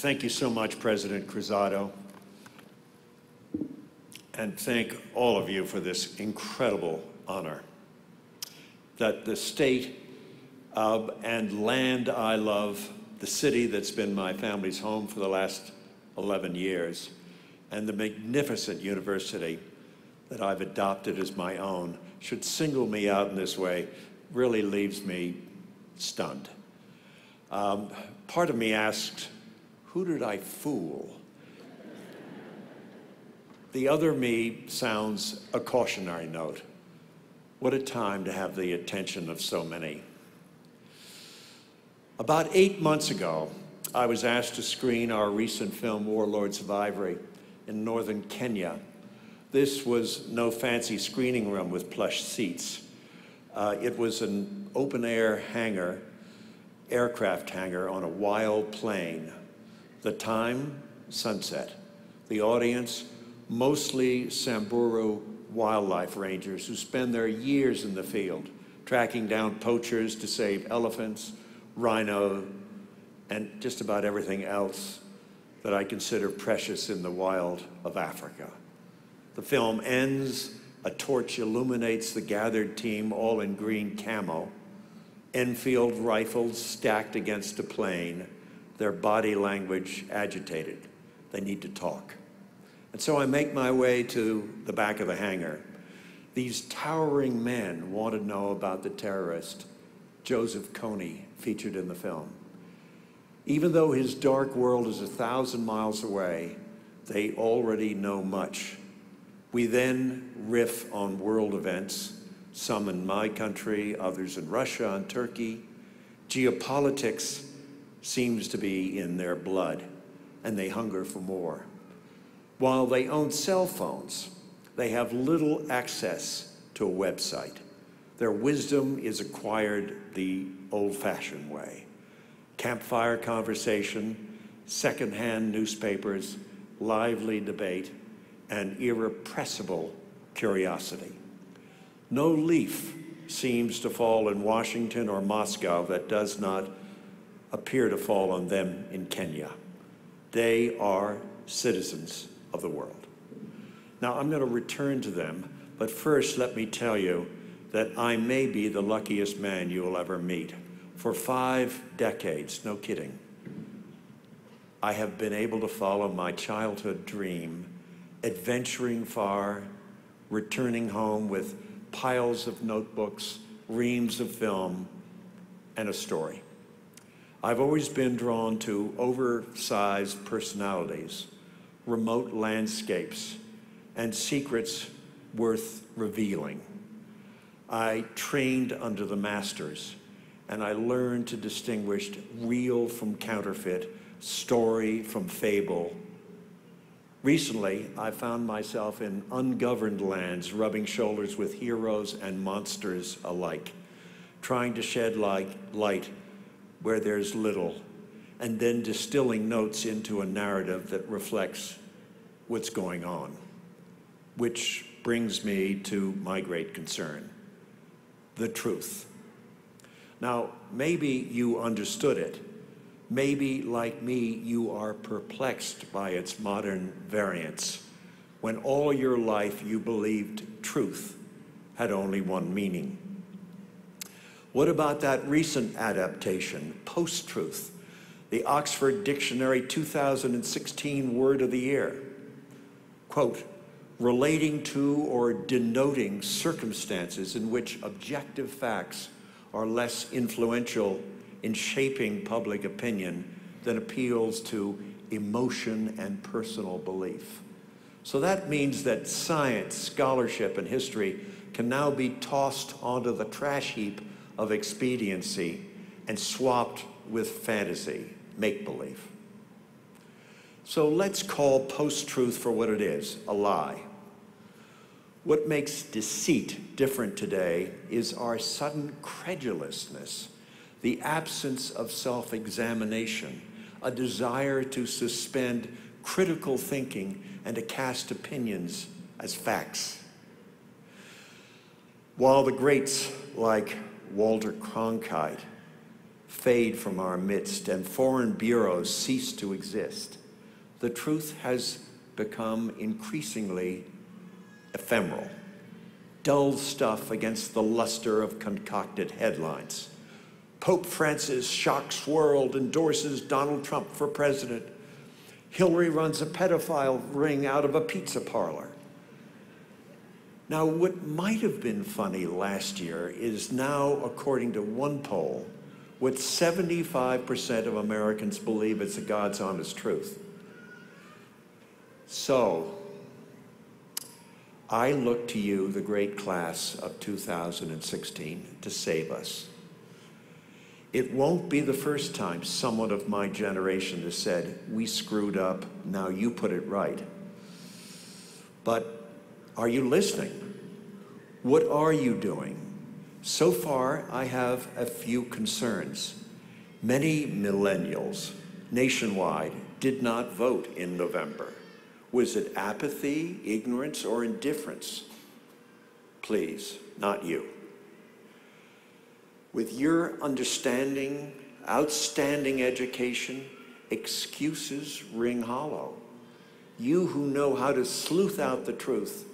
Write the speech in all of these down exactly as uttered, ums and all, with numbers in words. Thank you so much, President Cruzado. And thank all of you for this incredible honor that the state uh, and land I love, the city that's been my family's home for the last eleven years, and the magnificent university that I've adopted as my own should single me out in this way really leaves me stunned. Um, part of me asked, who did I fool? The other me sounds a cautionary note. What a time to have the attention of so many. About eight months ago, I was asked to screen our recent film, Warlords of Ivory, in northern Kenya. This was no fancy screening room with plush seats. Uh, it was an open-air hangar, aircraft hangar on a wild plain. The time, sunset. The audience, mostly Samburu wildlife rangers who spend their years in the field, tracking down poachers to save elephants, rhino, and just about everything else that I consider precious in the wild of Africa. The film ends, a torch illuminates the gathered team, all in green camo, Enfield rifles stacked against a plane, their body language agitated. They need to talk. And so I make my way to the back of the hangar. These towering men want to know about the terrorist, Joseph Kony, featured in the film. Even though his dark world is a thousand miles away, they already know much. We then riff on world events, some in my country, others in Russia and Turkey. Geopolitics seems to be in their blood, and they hunger for more. While they own cell phones, they have little access to a website. Their wisdom is acquired the old-fashioned way. Campfire conversation, secondhand newspapers, lively debate, and irrepressible curiosity. No leaf seems to fall in Washington or Moscow that does not appear to fall on them in Kenya. They are citizens of the world. Now, I'm going to return to them, but first let me tell you that I may be the luckiest man you will ever meet. For five decades, no kidding, I have been able to follow my childhood dream, adventuring far, returning home with piles of notebooks, reams of film, and a story. I've always been drawn to oversized personalities, remote landscapes, and secrets worth revealing. I trained under the masters, and I learned to distinguish real from counterfeit, story from fable. Recently, I found myself in ungoverned lands, rubbing shoulders with heroes and monsters alike, trying to shed light where there's little, and then distilling notes into a narrative that reflects what's going on. Which brings me to my great concern, the truth. Now, maybe you understood it. Maybe, like me, you are perplexed by its modern variants, when all your life you believed truth had only one meaning. What about that recent adaptation, Post-Truth? The Oxford Dictionary two thousand sixteen Word of the Year, quote, relating to or denoting circumstances in which objective facts are less influential in shaping public opinion than appeals to emotion and personal belief. So that means that science, scholarship, and history can now be tossed onto the trash heap of expediency and swapped with fantasy, make-believe. So let's call post-truth for what it is, a lie. What makes deceit different today is our sudden credulousness, the absence of self-examination, a desire to suspend critical thinking and to cast opinions as facts. While the greats like Walter Cronkite, fade from our midst and foreign bureaus cease to exist, the truth has become increasingly ephemeral, dull stuff against the luster of concocted headlines. Pope Francis shocks world, endorses Donald Trump for president. Hillary runs a pedophile ring out of a pizza parlor. Now, what might have been funny last year is now, according to one poll, what seventy-five percent of Americans believe it's a God's honest truth. So, I look to you, the great class of two thousand sixteen, to save us. It won't be the first time someone of my generation has said, we screwed up, now you put it right. But are you listening? What are you doing? So far, I have a few concerns. Many millennials nationwide did not vote in November. Was it apathy, ignorance, or indifference? Please, not you. With your understanding, outstanding education, excuses ring hollow. You who know how to sleuth out the truth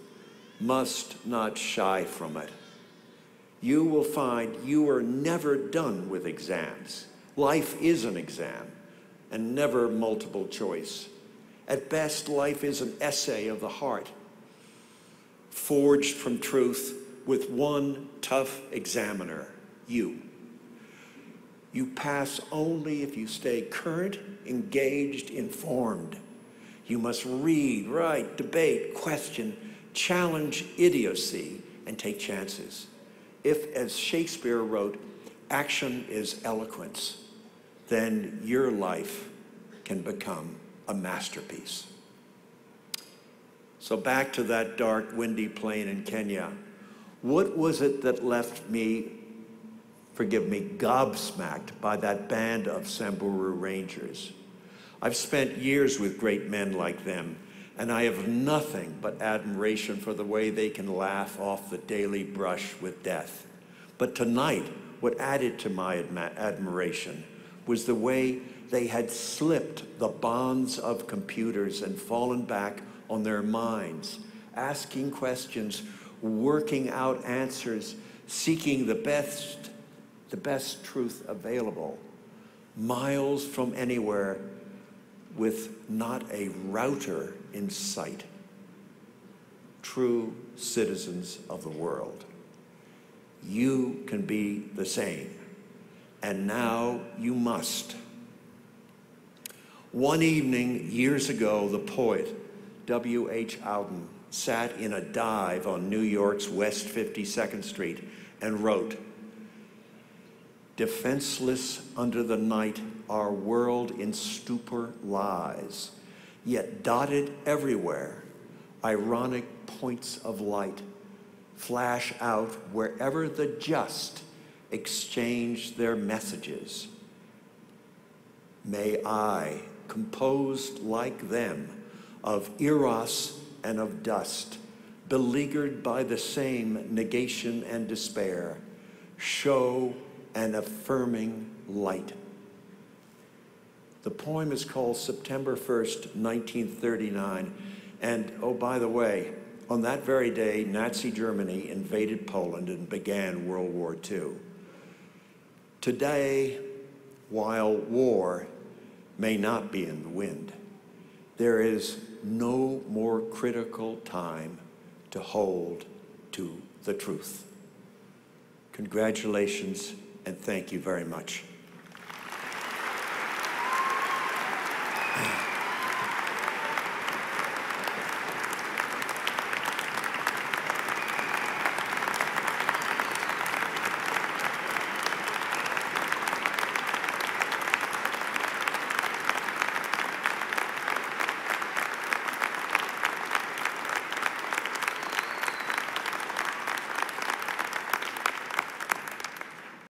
must not shy from it. You will find you are never done with exams. Life is an exam and never multiple choice. At best, life is an essay of the heart, forged from truth with one tough examiner. You. You pass only if you stay current, engaged, informed. You must read, write, debate, question, challenge idiocy, and take chances. If, as Shakespeare wrote, action is eloquence, then your life can become a masterpiece. So back to that dark, windy plain in Kenya. What was it that left me forgive me, gobsmacked by that band of Samburu Rangers? I've spent years with great men like them, and I have nothing but admiration for the way they can laugh off the daily brush with death. But tonight, what added to my admiration was the way they had slipped the bonds of computers and fallen back on their minds, asking questions, working out answers, seeking the best the best truth available, miles from anywhere, with not a router in sight. True citizens of the world. You can be the same, and now you must. One evening, years ago, the poet W H Auden sat in a dive on New York's West fifty-second Street and wrote, defenseless under the night, our world in stupor lies, yet dotted everywhere, ironic points of light flash out wherever the just exchange their messages. May I, composed like them, of eros and of dust, beleaguered by the same negation and despair, show an affirming light. The poem is called September first, nineteen thirty-nine. And, oh, by the way, on that very day, Nazi Germany invaded Poland and began World War Two. Today, while war may not be in the wind, there is no more critical time to hold to the truth. Congratulations. And thank you very much.